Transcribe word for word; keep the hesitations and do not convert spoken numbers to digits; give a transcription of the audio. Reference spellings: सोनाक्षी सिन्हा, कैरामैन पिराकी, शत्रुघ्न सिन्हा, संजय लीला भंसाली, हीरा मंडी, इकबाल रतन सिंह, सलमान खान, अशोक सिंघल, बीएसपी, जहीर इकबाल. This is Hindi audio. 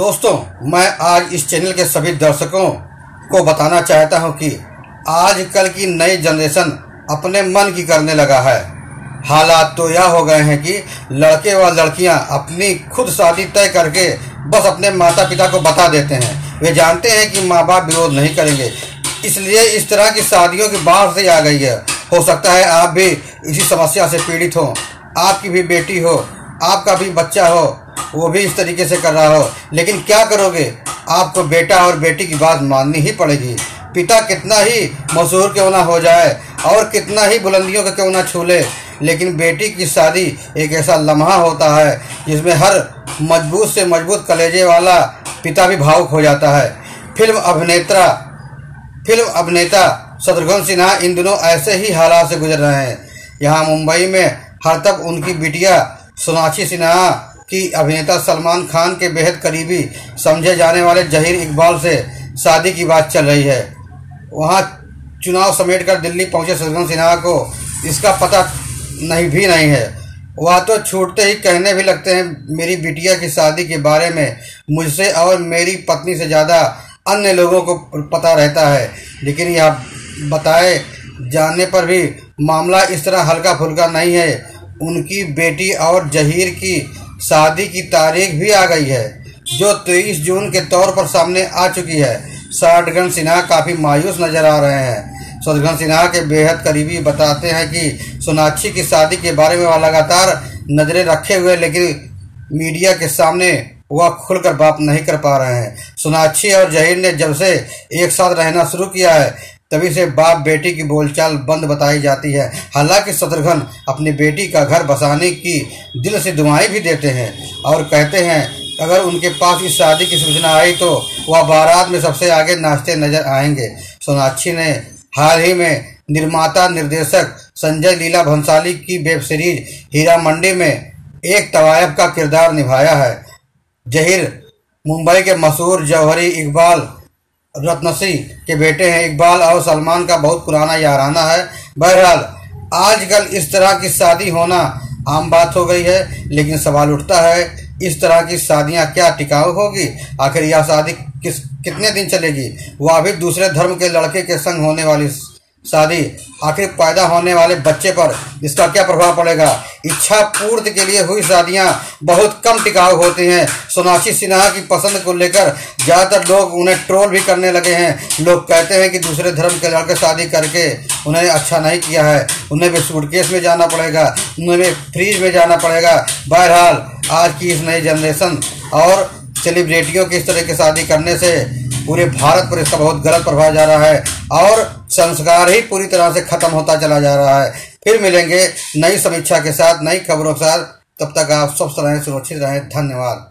दोस्तों, मैं आज इस चैनल के सभी दर्शकों को बताना चाहता हूं कि आजकल की नई जनरेशन अपने मन की करने लगा है। हालात तो यह हो गए हैं कि लड़के व लड़कियां अपनी खुद शादी तय करके बस अपने माता पिता को बता देते हैं। वे जानते हैं कि माँ बाप विरोध नहीं करेंगे, इसलिए इस तरह की शादियों की बाहर से आ गई है। हो सकता है आप भी इसी समस्या से पीड़ित हो, आपकी भी बेटी हो, आपका भी बच्चा हो, वो भी इस तरीके से कर रहा हो, लेकिन क्या करोगे, आपको बेटा और बेटी की बात माननी ही पड़ेगी। पिता कितना ही मशहूर क्यों ना हो जाए और कितना ही बुलंदियों का क्यों ना छू ले, लेकिन बेटी की शादी एक ऐसा लम्हा होता है जिसमें हर मजबूत से मजबूत कलेजे वाला पिता भी भावुक हो जाता है। फिल्म अभिनेता फिल्म अभिनेता शत्रुघ्न सिन्हा इन दिनों ऐसे ही हालात से गुजर रहे हैं। यहाँ मुंबई में हर तक उनकी बिटिया सोनाक्षी सिन्हा की अभिनेता सलमान खान के बेहद करीबी समझे जाने वाले जहीर इकबाल से शादी की बात चल रही है। वहाँ चुनाव समेटकर दिल्ली पहुँचे शत्रुघ्न सिन्हा को इसका पता नहीं भी नहीं है। वह तो छूटते ही कहने भी लगते हैं, मेरी बिटिया की शादी के बारे में मुझसे और मेरी पत्नी से ज़्यादा अन्य लोगों को पता रहता है। लेकिन यह बताए जाने पर भी मामला इस तरह हल्का फुल्का नहीं है। उनकी बेटी और जहीर की शादी की तारीख भी आ गई है, जो तेईस जून के तौर पर सामने आ चुकी है। शत्रुघ्न सिन्हा काफ़ी मायूस नज़र आ रहे हैं। शत्रुघ्न सिन्हा के बेहद करीबी बताते हैं कि सोनाक्षी की शादी के बारे में वह लगातार नज़रें रखे हुए, लेकिन मीडिया के सामने वह खुलकर बात नहीं कर पा रहे हैं। सोनाक्षी और जहीर ने जब से एक साथ रहना शुरू किया है, तभी से बाप बेटी की बोलचाल बंद बताई जाती है। हालांकि शत्रुघ्न अपनी बेटी का घर बसाने की दिल से दुआएं भी देते हैं और कहते हैं अगर उनके पास इस शादी की सूचना आई तो वह बारात में सबसे आगे नाचते नजर आएंगे। सोनाक्षी ने हाल ही में निर्माता निर्देशक संजय लीला भंसाली की वेब सीरीज हीरा मंडी में एक तवायफ का किरदार निभाया है। जहीर मुंबई के मशहूर जहीर इकबाल रतन सिंह के बेटे हैं। इकबाल और सलमान का बहुत पुराना याराना है। बहरहाल आजकल इस तरह की शादी होना आम बात हो गई है, लेकिन सवाल उठता है इस तरह की शादियां क्या टिकाऊ होगी? आखिर यह शादी किस कितने दिन चलेगी? वह भी दूसरे धर्म के लड़के के संग होने वाली शादी, आखिर पैदा होने वाले बच्चे पर इसका क्या प्रभाव पड़ेगा? इच्छा पूर्ति के लिए हुई शादियां बहुत कम टिकाऊ होती हैं। सोनाक्षी सिन्हा की पसंद को लेकर ज़्यादातर लोग उन्हें ट्रोल भी करने लगे हैं। लोग कहते हैं कि दूसरे धर्म के लड़के शादी करके उन्हें अच्छा नहीं किया है, उन्हें भी सूटकेस में जाना पड़ेगा, उन्हें भी फ्रीज में जाना पड़ेगा। बहरहाल आज की इस नई जनरेशन और सेलिब्रिटियों की इस तरह की शादी करने से पूरे भारत पर इसका बहुत गलत प्रभाव जा रहा है और संस्कार ही पूरी तरह से खत्म होता चला जा रहा है। फिर मिलेंगे नई समीक्षा के साथ, नई खबरों के साथ। तब तक आप स्वस्थ रहें, सुरक्षित रहें। धन्यवाद।